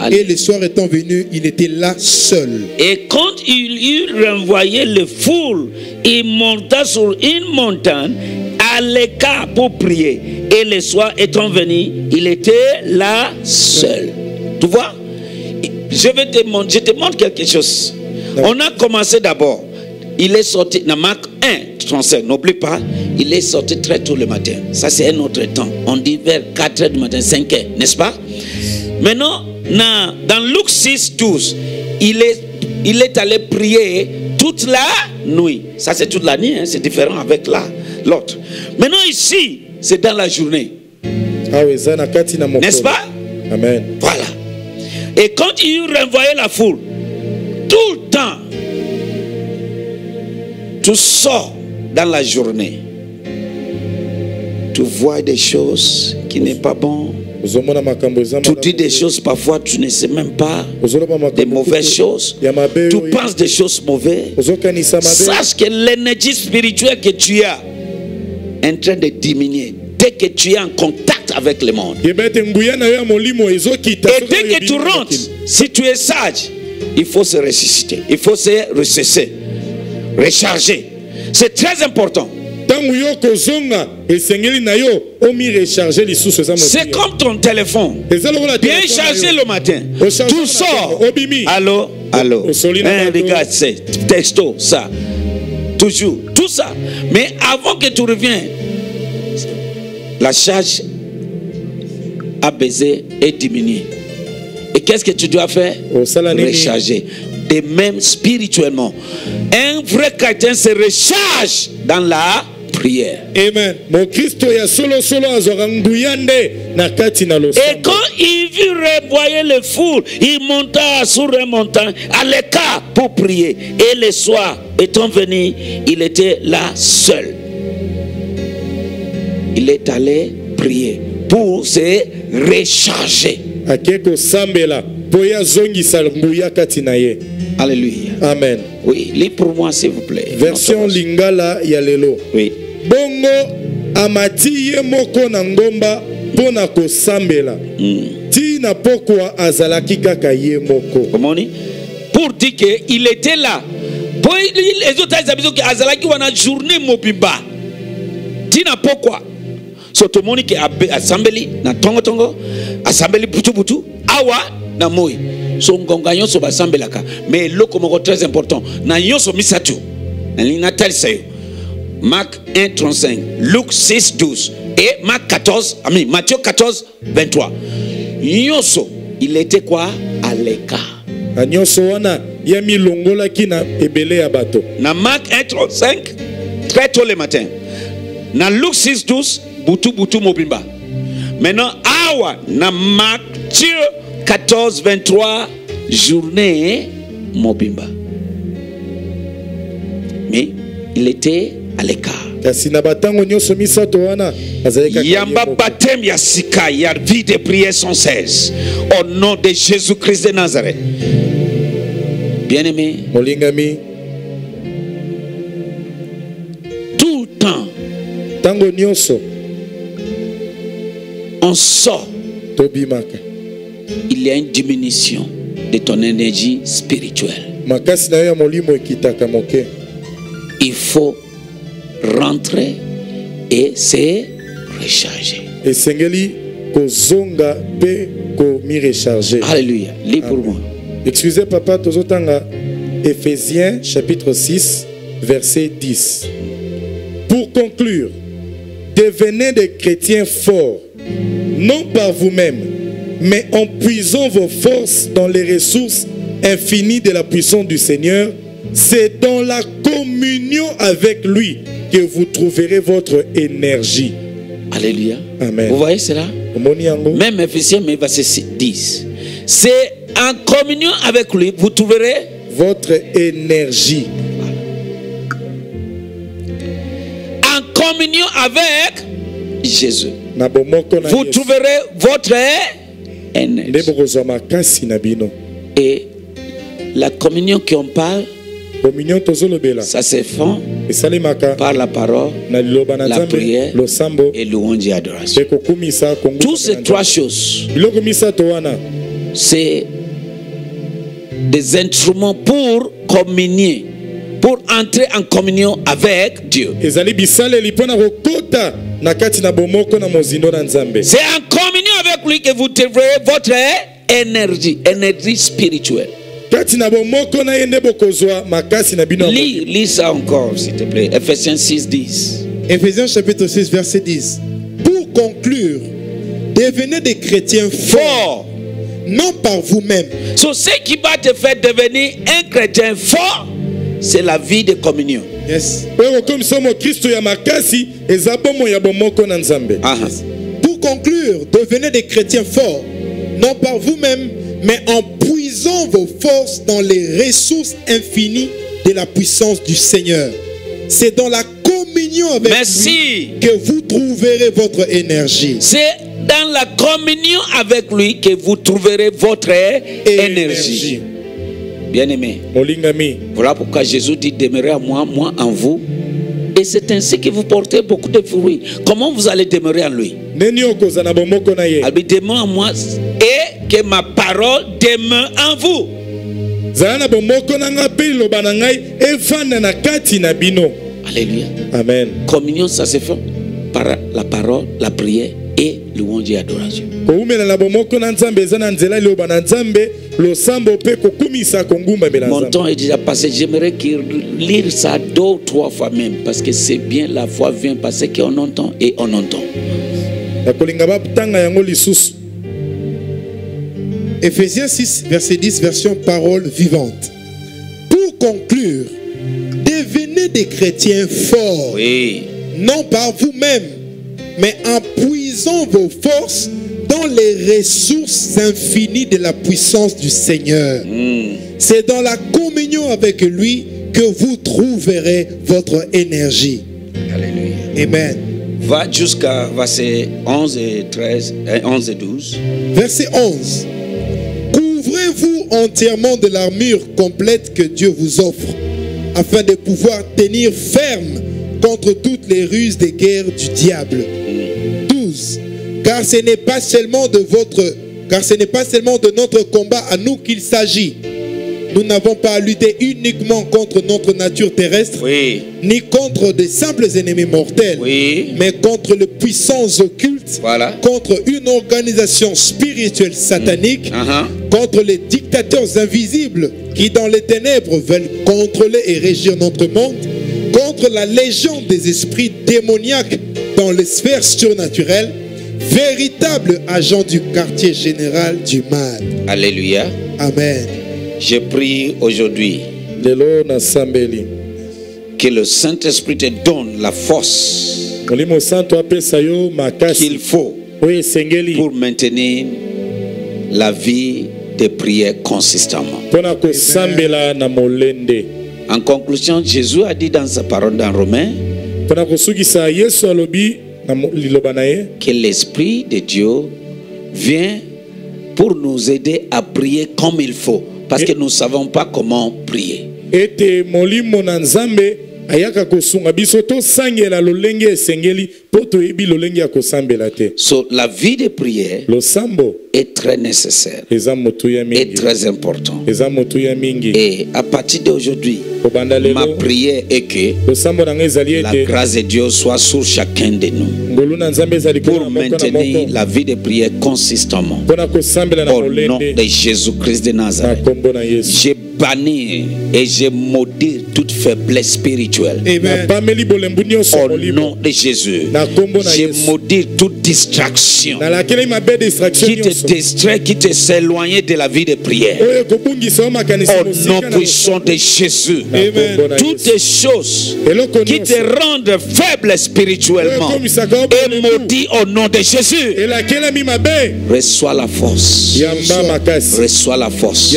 Allez. Et le soir étant venu, il était là seul. Et quand il eut renvoyé les foules, il monta sur une montagne à l'écart pour prier. Et le soir étant venu, il était là seul. Ouais. Tu vois, je vais te montrer, je te montre quelque chose. Ouais. On a commencé d'abord. Il est sorti dans Marc un, trente-cinq, n'oublie pas, il est sorti très tôt le matin. Ça c'est un autre temps. On dit vers quatre heures du matin, cinq heures, n'est-ce pas? Maintenant, dans, dans Luc six, douze, il est, il est allé prier toute la nuit. Ça c'est toute la nuit, hein? C'est différent avec l'autre. Maintenant ici, c'est dans la journée. Ah oui, n'est-ce pas? Amen. Voilà. Et quand il renvoyait la foule, tout le temps, tu sors dans la journée, tu vois des choses qui n'est pas bon, tu dis des choses parfois tu ne sais même pas, des mauvaises choses, tu penses des choses mauvaises. Sache que l'énergie spirituelle que tu as est en train de diminuer dès que tu es en contact avec le monde. Et dès que tu rentres, si tu es sage, il faut se ressusciter, il faut se recesser, recharger. C'est très important. C'est comme ton téléphone. Bien chargé le matin. Tout sort. Allô, allô. Hein, regarde, c'est texto, ça. Toujours, tout ça. Mais avant que tu reviennes, la charge a baissé et diminué. Et qu'est-ce que tu dois faire? Recharger. De même spirituellement, un vrai chrétien se recharge dans la prière. Amen. Et quand il vit revoyer le foule, il monta sur un montagne à l'écart pour prier. Et le soir étant venu, il était là seul. Il est allé prier pour se recharger. Alléluia. Amen. Oui, lis pour moi s'il vous plaît. Version Lingala Yalelo. Oui. Bongo amati ye moko na ngomba pona ko sambela. Ti na pokwa azalaki kaka ye moko. Comment on dit? Pour dire que il était là. Pour les autres ils abiso que azalaki wana journée mobimba. Ti na pokwa. Soto moni ke asambeli na tongo tongo, asambeli butu butu, awa na moi. Son gongayon so basambe laka. Mais le komoko très important. Na yon so misatu. Natal sayo. Marc un, trente-cinq. Luc six, douze. Et Marc quatorze. Amis, Matthieu quatorze, vingt-trois. Yon so, il était quoi? À l'écart. Yami longola kina ebele abato. Na Marc cinq, très tôt le matin. Na Luc six douze, butu butu mobimba. Maintenant, awa na Matthieu quatorze vingt-trois, journée mobimba. Mais il était à l'écart. Yamba baptême yasika, ya vie de prière sans cesse. Au nom de Jésus-Christ de Nazareth. Bien-aimé, tout le temps, on sort. Il y a une diminution de ton énergie spirituelle. Il faut rentrer et se recharger. Et Sengeli, Kozonga, P, Komi recharger. Alléluia. Lis pour moi. Excusez papa, Tozotanga. Éphésiens chapitre six, verset dix. Pour conclure, devenez des chrétiens forts, non par vous-même, mais en puisant vos forces dans les ressources infinies de la puissance du Seigneur. C'est dans la communion avec lui que vous trouverez votre énergie. Alléluia. Amen. Vous voyez cela? Même Ephésiens, mais verset dix. C'est en communion avec lui, vous trouverez votre énergie. Voilà. En communion avec Jésus, vous trouverez votre énergie. Et la communion qu'on parle, ça se fond par la parole, la prière et louange et adoration. Toutes ces trois choses, c'est des instruments pour communier, pour entrer en communion avec Dieu. C'est en communion avec lui que vous trouverez votre énergie, énergie spirituelle. Lis, lis ça encore, s'il te plaît. Ephésiens six dix. Ephésiens chapitre six, verset dix. Pour conclure, devenez des chrétiens forts, non par vous-même. So, ce qui va te faire devenir un chrétien fort, c'est la vie de communion. Yes. Ah. Pour conclure, devenez des chrétiens forts, non par vous-même, mais en puisant vos forces dans les ressources infinies de la puissance du Seigneur. C'est dans la communion avec Merci. lui que vous trouverez votre énergie. C'est dans la communion avec lui que vous trouverez votre énergie. énergie. Bien-aimé, voilà pourquoi Jésus dit: demeurez à moi, moi en vous. Et c'est ainsi que vous portez beaucoup de fruits. Comment vous allez demeurer en lui? Habitez-moi en moi et que ma parole demeure en vous. Alléluia. Amen. Communion, ça se fait par la parole, la prière et louange et adoration. Mon temps est déjà passé. J'aimerais qu'il lire ça deux ou trois fois même, parce que c'est bien, la foi vient parce qu'on entend et on entend. Ephésiens six verset dix, version parole vivante. Pour conclure, devenez des chrétiens forts, oui. non par vous-même, mais en puisant vos forces dans les ressources infinies de la puissance du Seigneur. Mm. C'est dans la communion avec lui que vous trouverez votre énergie. Alléluia. Amen. Va jusqu'à verset onze et treize, onze et douze. Verset onze. Couvrez-vous entièrement de l'armure complète que Dieu vous offre, afin de pouvoir tenir ferme contre toutes les ruses des guerres du diable. Mm. douze. Car ce n'est pas seulement de votre, car ce n'est pas seulement de notre combat à nous qu'il s'agit. Nous n'avons pas à lutter uniquement contre notre nature terrestre, oui. ni contre de simples ennemis mortels, oui. mais contre les puissances occultes, voilà. contre une organisation spirituelle satanique, mmh. uh-huh. contre les dictateurs invisibles qui dans les ténèbres veulent contrôler et régir notre monde, contre la légion des esprits démoniaques dans les sphères surnaturelles, véritable agent du quartier général du mal. Alléluia. Amen. Je prie aujourd'hui que le Saint-Esprit te donne la force qu'il faut pour maintenir la vie de prière consistamment. En conclusion, Jésus a dit dans sa parole dans Romains que l'Esprit de Dieu vient pour nous aider à prier comme il faut, parce que nous ne savons pas comment prier. So, la vie de prière est très nécessaire, est très important. Et à partir d'aujourd'hui, ma prière est que la grâce de Dieu soit sur chacun de nous pour maintenir la vie de prière consistamment. Au nom de Jésus-Christ de Nazareth, je bannis et je maudis toute faiblesse spirituelle. Amen. Au nom de Jésus, je maudis toute distraction qui te distrait, qui te s'éloigne de la vie de prière. Au nom puissant de Jésus, toutes les choses qui te rendent faible spirituellement et maudit au nom de Jésus. Reçois la force. Reçois la force.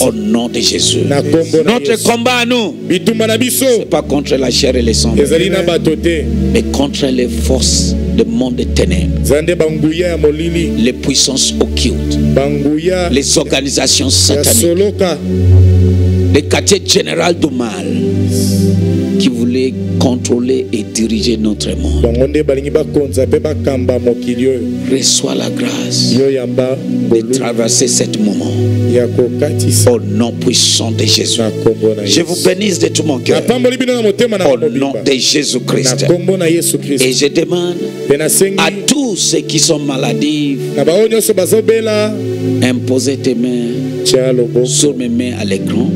Au nom de Jésus. Notre combat à nous, ce n'est pas contre la chair et les sangs, mais contre les forces du monde des ténèbres, les puissances occultes, les organisations sataniques, les quartiers généraux du mal qui voulaient contrôler et diriger notre monde. Reçois la grâce de traverser ce moment. Au nom puissant de Jésus, je vous bénisse de tout mon cœur. Au nom de Jésus-Christ. Et je demande à tous ceux qui sont maladies, imposez tes mains sur mes mains à l'écran.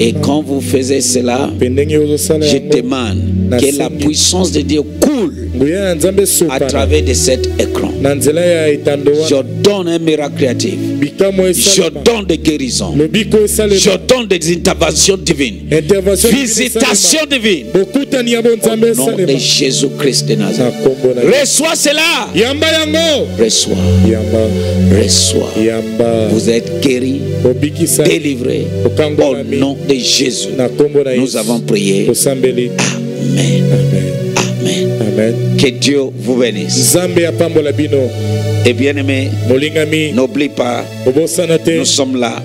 Et quand vous faisiez cela, je demande que la puissance de Dieu coule à travers de cet écran. Je donne un miracle créatif. Je donne des guérisons. Je donne des interventions divines. Visitations divines. Au nom de Jésus-Christ de Nazareth. Reçois cela. Reçois. Reçois. Vous êtes guéris, délivrés. Au nom de Jésus, nous avons prié. Amen. Amen. Amen. Que Dieu vous bénisse. Et bien aimé, n'oublie pas, nous sommes là,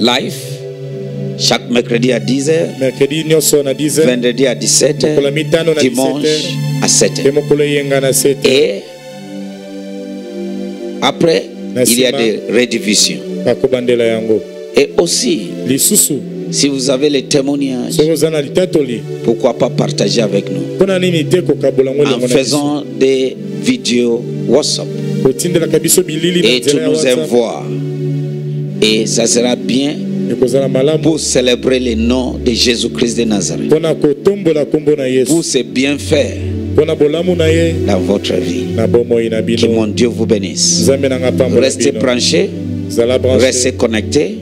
live, chaque mercredi à dix heures, vendredi à dix-sept heures, dimanche à sept heures. Et après, il y a des rédivisions. Et aussi, si vous avez les témoignages, pourquoi pas partager avec nous en faisant des vidéos WhatsApp et tu nous envoies, et ça sera bien pour célébrer le nom de Jésus-Christ de Nazareth, pour ce bien faire dans votre vie. Que mon Dieu vous bénisse. Restez branchés, restez connectés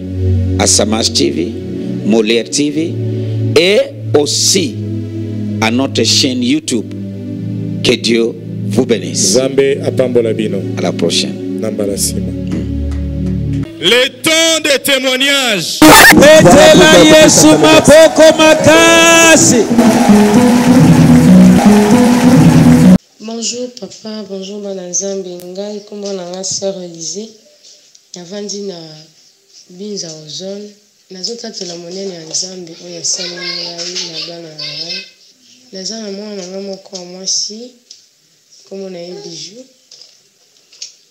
à Samach T V, Molière T V, et aussi à notre chaîne YouTube. Que Dieu vous bénisse. À la prochaine. Le temps de témoignage. Bonjour papa, bonjour Banazambi. Ngai kombo na sœur Élisée. Yavandi na binza ozone. Nazotatela monene ya Nzambe oyo asaleli ngai na bana na ngai. Naza na mwana na moko mwasi komo na ebiju.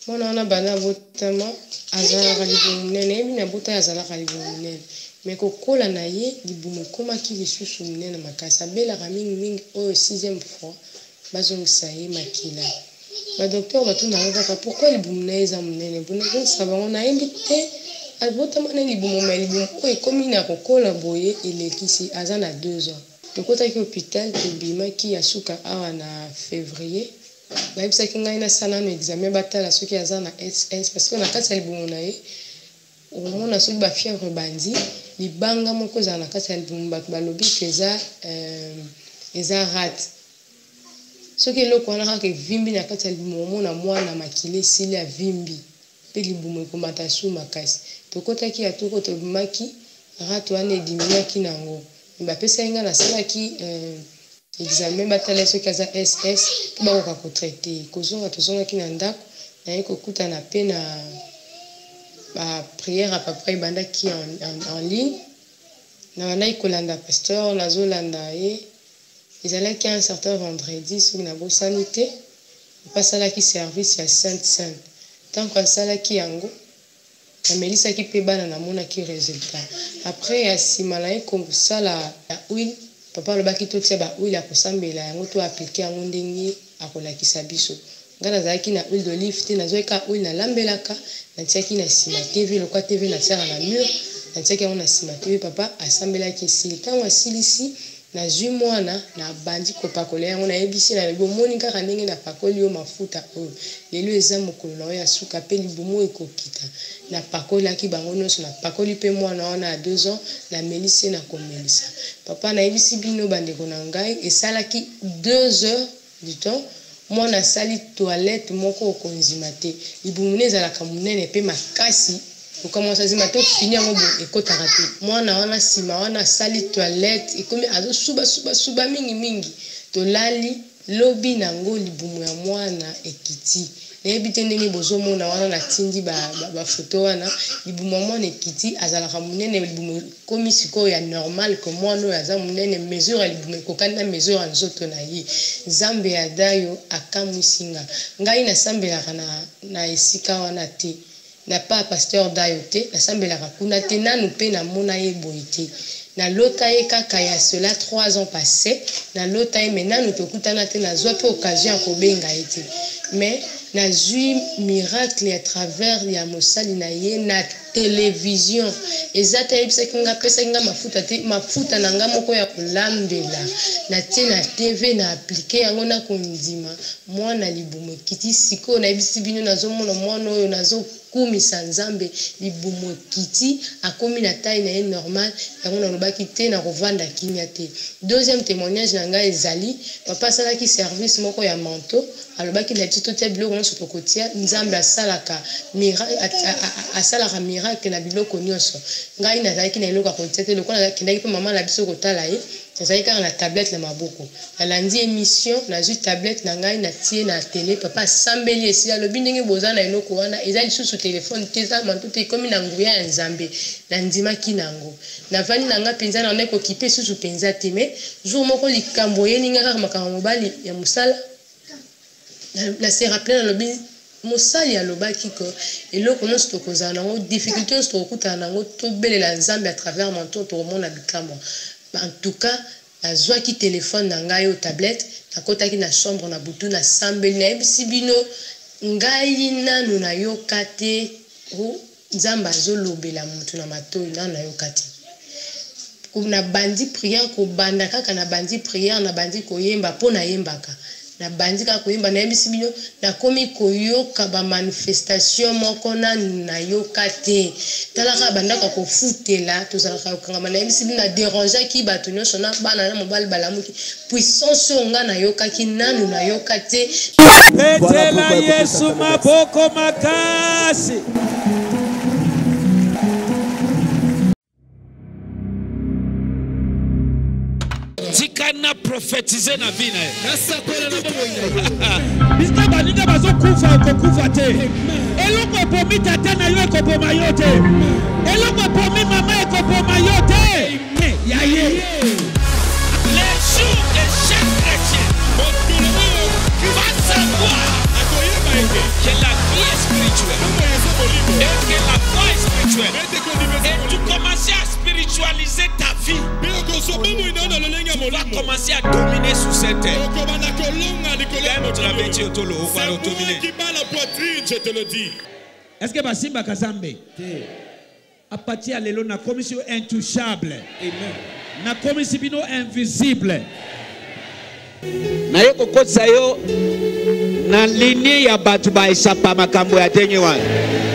Mwana wana bana botama azalaka libonene, ebi na bota azalaka libonene. Me kokola na ye libumu komaki lisusu monene makasi. Abelaka mingi mingi oyo sixième fois bazongisa ye makila. Ba docteur batunda kaka pourquoi libumu na eza monene. Bonne sabango na invité. Albotama na libumu ma libumu oyo komi na kokola boye elekisi aza na deux ans. Tokotaki hôpital tobimaki ya suka awa na février. Bayebisaki ngai nasala na examen batala soki aza na S S parce que na kati ya libumu na ye on a souvent fièvre bandi, les bangs à mon cousin la casse à l'bumba balobi que ça ils ont raté. Ce que l'eau qu'on a que vimbi la casse à l'bumba on a moins la maquille s'il y a vimbi, puis le bumba comme ta sou ma casse. Tout côté qui a tout côté bumba qui rate ou année diminua qui n'ango. Mais parce que la salle qui examen bataille ce cas à S S pour avoir contracté. Causon à tout son qui n'andak, n'ayez qu'aucun à peine à la prière à papa Ibanda qui est en ligne. Nous avons eu pasteur, la Zolanda et ils allaient qu'un certain vendredi sur la bonne santé. Pas ça qui service à Sainte-Sainte. Tant qu'on ça qui ango, la Mélissa qui peut ban à mon qui résultat. Après à Simalaï comme ça la huile, papa le bas qui tout ça bah huile à consommer la on doit appliquer à mon dernier à quoi la qui s'abîme. Gana zaki na huile d'olive, na zoeka huile na lambelaka, na tiaki na sima T V, le quoi T V na serre à la mur, na tiaki on a sima T V papa assemblée qui s'il quand on s'il ici na zuma na na bandi kopa kolea on a ébissé na le bon moninga kanenge na pakoli o mafuta o lelo ezamu kolona ya suka pe libumo ekokita na pakoli aki bangono so na pakoli pe mwana on a deux ans na melise na komelisa papa na ébissé bino bande konangai et ça la qui deux heures du temps. Moi, na sali toilette, mon corps consommé. Il boumine zala kamune ne pe makasi. Au commence à zimato fini mon bon écoute raté. Moi, na on a sima, on a sali toilette. Et comme azo suba suba suba mingi mingi. To lali lobby nango libumu ya mwana ekiti. Nebite ndenge bozo mona wana na tindi ba ba photo wana libumu mwana ekiti azala kamune ne libumu komi siko ya normal que moi no azamune ne mesure libumu kokana mesure nzoto na yi zambe ya dayo akamwisinga ngai na sambela kana na esika wana te na pa pasteur dayo te na sambela kuna te nanu pe na mona yeboite na lotaye kaka ya cela trois ans passés na lotaye menanu to kutana te na zope occasion ko benga ete mais na zui miracle à travers ya mosali na ye na télévision ezata yebisa kinga pesa kinga mafuta te mafuta na nga moko ya kolambela na te na T V na appliquer yango na kondima mwana libumu kiti siko na yebisi bino nazomona mwana oyo nazo kumisa nzambe libumu kiti akomi na taille na ye normal yango na lobaki te na kovanda kinya te. Deuxième témoignage na nga ezali papa sala ki service moko ya manteau alobaki na tito te biloko nyonso tokotia nzambe asalaka miracle asalaka miracle que la Bible connaît ça. Ngai nazaki na iloka kontete lokona nakindaki pe maman la biso kotala ye. Nazaki ka na tablette na maboko. Alandi émission na ju tablette na ngai na tie na télé papa sambeli esi ya lobi ndenge bozana iloko wana ezali susu téléphone teza mantuti comme na nguya nzambe na ndima kinango. Na vani na nga penza na oneko kipe susu penza teme jour moko likambo ye ninga ka makama mobali ya musala. Na se rappeler na lobi mosali alobaki ko eloko nyonso tokozala nango difficulté nyonso tokokutana nango tobelela nzambe à travers manto tokomona bikamwa en tout cas azwaki téléphone na ngai o tablette nakotaki na chambre na butu na sambeli na yebisi bino ngai nanu nayoka te nzambe azolobela motu na matoi nanu nayoka te na bandi prière kobanda kaka na bandi prière na bandi koyemba mpo nayembaka na bandi ka koyemba na yebisi bino na komi koyoka ba manifestation moko nanu nayoka te talaka bandaka kofutela tozalaka kokangama na yebisi bino na dérangeaki bato nyonso na bana na mobali balamuki puissance oyo nga nayokaki nanu nayoka te etela Yesu maboko makasi. Tikana prophétiser na vie na ye. Bista balinda bazo kufa ko kufa te. Eloko bomi tata na yo ko boma yo te. Eloko bomi mama e ko boma yo te. Ya ye. Les jours de chaque chrétien, on nous va savoir que la vie est spirituelle et que la foi est spirituelle. Et tu commences à spiritualiser ta vie. Tu vas commencer à dominer sur cette terre. C'est moi qui bats la poitrine, je te le dis. Est-ce que Basimba Kazambe à partir de l'eau, na commission intouchable. Na commission invisible. Na yoko kotsa yo na ligne ya batu ba isapa makambo ya tenyewa.